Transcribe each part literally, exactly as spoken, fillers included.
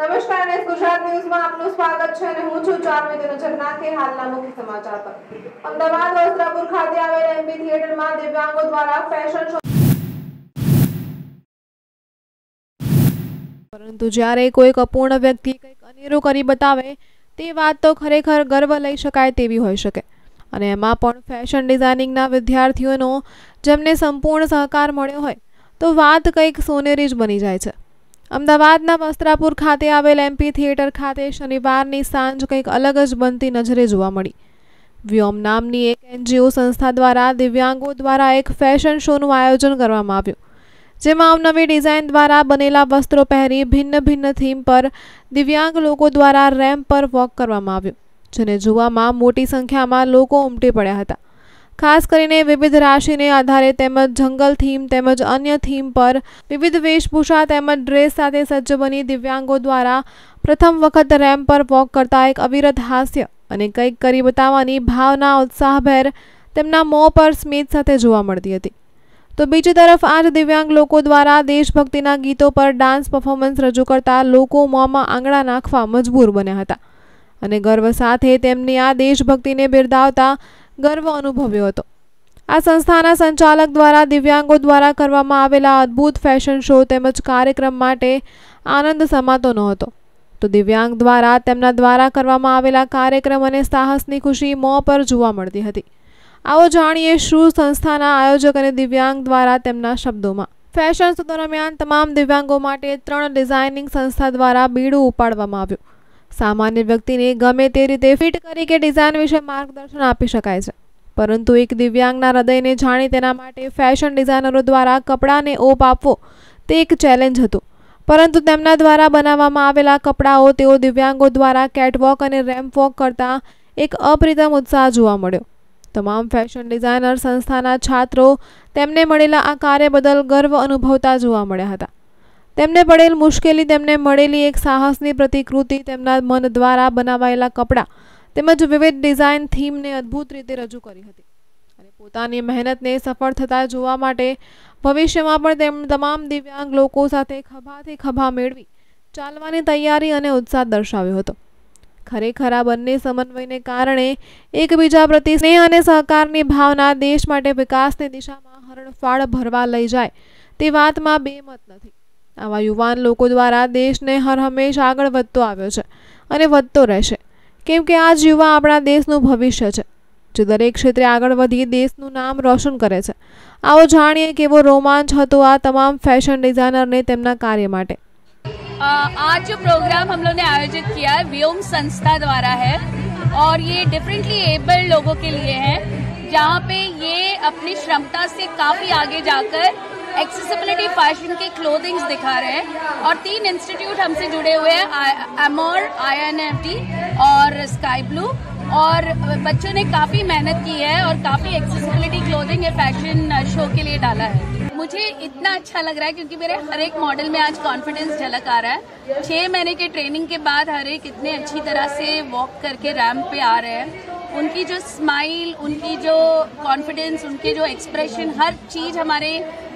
नमस्कार ने गुजरात न्यूज़ में आपनो स्वागत છે અને હું છું જાનવી દેનોચરના કે હાલના મુખ્ય સમાચાર પર અમદાવાદ વસ્ત્રાપુર ખાતે આવેલ એમબી થિયેટર માં દિવ્યાંગો દ્વારા ફેશન શો પરંતુ જ્યારે કોઈ અપૂર્ણ વ્યક્તિ કંઈક અનેરો કરી બતાવે તે વાત તો ખરેખર ગર્વ લઈ શકાય તેવી હોઈ શકે અને એમાં પણ ફેશન ડિઝાઇનિંગના વિદ્યાર્થીઓનો જેમને સંપૂર્ણ સહકાર મળ્યો હોય તો વાત કંઈક સોનેરી જ બની જાય છે। અમદાવાદના વસ્ત્રાપુર ખાતે આવેલ એમપી થિયેટર ખાતે શનિવારની સાંજ કંઈક અલગ જ બનતી નજરે જોવા મળી। વ્યોમ નામની એક એનજીઓ સંસ્થા દ્વારા દિવ્યાંગો દ્વારા એક ફેશન શોનું આયોજન કરવામાં આવ્યું, જેમાં અવનવી ડિઝાઇન દ્વારા બનેલા વસ્ત્રો પહેરી ભિન્ન ભિન્ન થીમ પર દિવ્યાંગ લોકો દ્વારા રેમ્પ પર વોક કરવામાં આવ્યું, જેને જોવામાં મોટી સંખ્યામાં લોકો ઉમટી પડ્યા હતા। खास करीने विविध राशिने आधारे तेमज जंगल थीम तेमज अन्य थीम पर विविध वेशभूषा तेमज ड्रेस साथे सज्ज बनी दिव्यांगों द्वारा प्रथम वखत रेम्प पर वॉक करता एक अविरत हास्य अने कंईक करी बतावानी भावना उत्साहभेर तेमना मों पर स्मित साथे जोवा मळती हती। तो बीजी तरफ आज दिव्यांग लोगों द्वारा देशभक्तिना गीतों पर डांस परफॉर्मन्स रजू करता लोको मोंमां आंगळा नाखवा मजबूर बन्या हता अने गर्व साथे तेमनी आ देशभक्तिने बिरदावता गर्व अनुभव्यो हतो। आ संस्थाना संचालक द्वारा दिव्यांगों द्वारा करवामां आवेला अद्भुत फैशन शो तेमज कार्यक्रम माटे आनंद समातो नहोतो। तो दिव्यांग द्वारा तेमना द्वारा करवामां आवेला कार्यक्रम अने साहसनी खुशी मों पर जोवा मळती हती। आवो जाणीए शू संस्थाना आयोजक अने दिव्यांग द्वारा तेमना शब्दोमां। फैशन शो दरमियान तमाम दिव्यांगों माटे त्रण डिजाइनिंग संस्था द्वारा बीडुं उपाडवामां आव्युं। सामान्य व्यक्ति ने गमे ते रीते फिट करी के डिजाइन विषय मार्गदर्शन आपी शकाय छे, परंतु एक दिव्यांगना हृदयने जाणी तेना माटे फैशन डिजाइनरो द्वारा कपड़ाने ओप आपवो ते एक चैलेंज हतुं, परंतु तेमना द्वारा बनाववामां आवेला कपड़ाओ तेओ दिव्यांगो द्वारा कैटवॉक अने रैम्प वॉक करता एक अपरितम उत्साह जोवा मळ्यो। तमाम फैशन डिजाइनर संस्थाना छात्रों तेमने मळेला आ कार्य बदल गर्व अनुभवता जोवा मळ्या हता। तेमने पड़ेल मुश्केली तेमने मळेली एक साहसनी प्रतिकृति तेमना मन द्वारा बनावायेला कपड़ा तेमज विविध डिजाइन थीम ने अद्भुत रीते रजू करी हती अने पोतानी मेहनत ने सफल थता जोवा माटे भविष्यमां पण तेम तमाम दिव्यांग लोको साथे खभाथी खभा मेळवी चालवानी तैयारी अने उत्साह दर्शाव्यो हतो। खरेखर आ बंने समन्वयने कारणे एकबीजा प्रति स्नेह अने सहकारनी भावना देश माटे विकासनी दिशामां हरणफाळ भरवा लई जाय ते वातमां बेमत नथी। आवा युवान लोको द्वारा देश ने हर हमेशा आगळ वधतो आव्यो छे अने वधतो रहेशे, केम के आज युवा आपणा देशनुं भविष्य छे जे दरेक क्षेत्रे आगळ वधी देशनुं नाम रोशन करे छे। आवो जाणीए केवो रोमांच हतो आ तमाम फैशन डिजाइनर ने तेमना कार्य माटे। आज जो प्रोग्राम हम लोग ने आयोजित किया है व्योम संस्था द्वारा है और ये डिफरेंटली एबल लोगों के लिए है, जहाँ पे ये अपनी क्षमता से काफी आगे जाकर एक्सेसिबिलिटी फैशन के क्लोथिंग्स दिखा रहे हैं। और तीन इंस्टीट्यूट हमसे जुड़े हुए हैं, Amor, I N F T और स्काई ब्लू, और बच्चों ने काफ़ी मेहनत की है और काफ़ी एक्सेसिबिलिटी क्लोथिंग ये फैशन शो के लिए डाला है। मुझे इतना अच्छा लग रहा है क्योंकि मेरे हर एक मॉडल में आज कॉन्फिडेंस झलक आ रहा है। छः महीने के ट्रेनिंग के बाद हर एक इतने अच्छी तरह से वॉक करके रैंप पे आ रहे हैं। उनकी जो स्माइल, उनकी जो कॉन्फिडेंस, उनके जो एक्सप्रेशन, हर चीज़ हमारे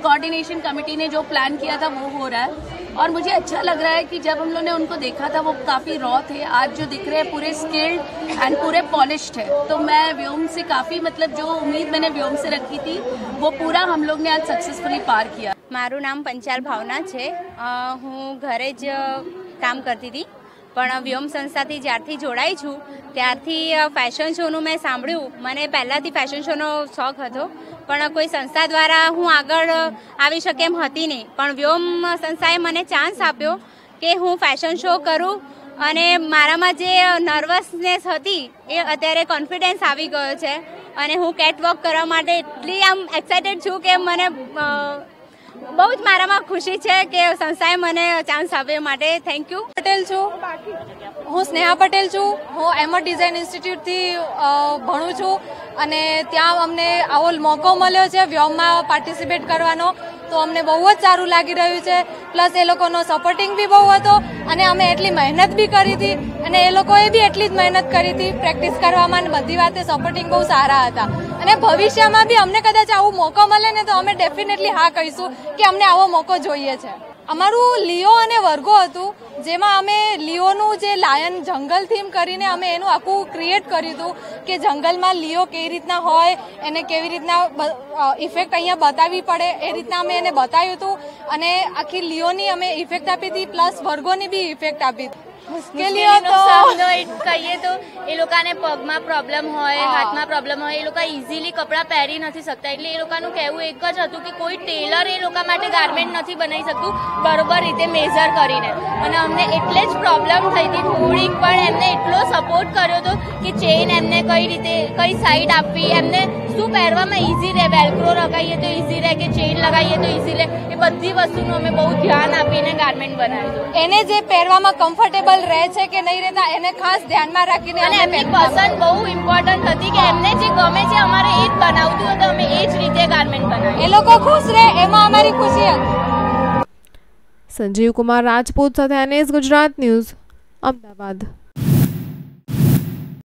कोऑर्डिनेशन कमेटी ने जो प्लान किया था वो हो रहा है। और मुझे अच्छा लग रहा है कि जब हम लोगों ने उनको देखा था वो काफ़ी रॉ थे, आज जो दिख रहे हैं पूरे स्किल्ड एंड पूरे पॉलिश्ड है। तो मैं व्योम से काफ़ी मतलब जो उम्मीद मैंने व्योम से रखी थी वो पूरा हम लोग ने आज सक्सेसफुली पार किया। मारू नाम पंचाल भावना है, हूँ घरे ज काम करती थी पण व्योम संस्था थी ज्यारथी जोड़ाई छूं त्यारथी फैशन शोनु मैं सांभळ्यु। मने पहलाथी फैशन शोनो शौक हतो पण कोई संस्था द्वारा हूँ आगळ आवी शके एम हती नहीं, पण व्योम संस्थाए मने चांस आप्यो के हूँ फैशन शो करूँ अने मारामां जे नर्वसनेस हती ए अत्यारे कॉन्फिडेंस आवी गयो छे अने हूँ कैटवॉक करवा माटे एटली आम एक्साइटेड छूं के मने बहुत मारा में खुशी है कि संस्थाएं मैंने चांस आपे माटे थैंक यू। पटेल छू, हूँ स्नेहा पटेल छू, हूँ एमर डिजाइन इंस्टीट्यूट थी भणु छू अने त्या अमने आवो मौको मळ्यो छे व्योम में पार्टिसिपेट करवानो तो अमने बहु ज सारू लागी रह्यु छे। प्लस ए लोकोनो सपोर्टिंग भी बहु हतो अने अमे एटली मेहनत भी करी थी अने ए लोकोए भी एटली ज मेहनत करी थी। प्रेक्टिस करवामां ने बधी वाते सपोर्टिंग बहुत सारा हता अने भविष्यमां भी अमने कदाच आवो मौको मळे ने तो अमे डेफिनेटली हाँ कहीशुं कि अमने आवो मौको जोईए छे। अमरु लिओ अने वर्गो हतुं जेमां अमे लिओनु जे लायन जंगल थीम करीने अमे एनु आखुं क्रिएट कर्युं हतुं के जंगलमां लिओ केवी रीतना होय एने केवी रीतना इफेक्ट अहींया बताववी पड़े ए रीतना अमे एने बताव्युं हतुं अने आखी लिओनी अमे इफेक्ट आपी हती प्लस वर्गोनी बी इफेक्ट आपी हती। चेन एमने कई रीते कई साइड आपी एमने शू पहेरवा इजी रहे, वेलक्रो लगाइए तो इजी रहे कि चेन लगाइए तो इजी रहे, बधी वस्तु बहुत ध्यान आपीने गार्मेंट बनाव्युं। एने जे पहेरवामां कम्फर्टेबल रहे छे के नहीं रहता एने खास ध्यान में राखीने अमे पसंद बहुत इम्पोर्टंट थी कि एमने जे गमे छे अमारे एज बनावतुं हतुं, अमे एज रीते गार्मेंट बनाव्युं, ए लोको खुश रहे एमां अमारी खुशी हती। संजीव कुमार राजपूत साथे एनएस गुजरात न्यूज अमदावाद।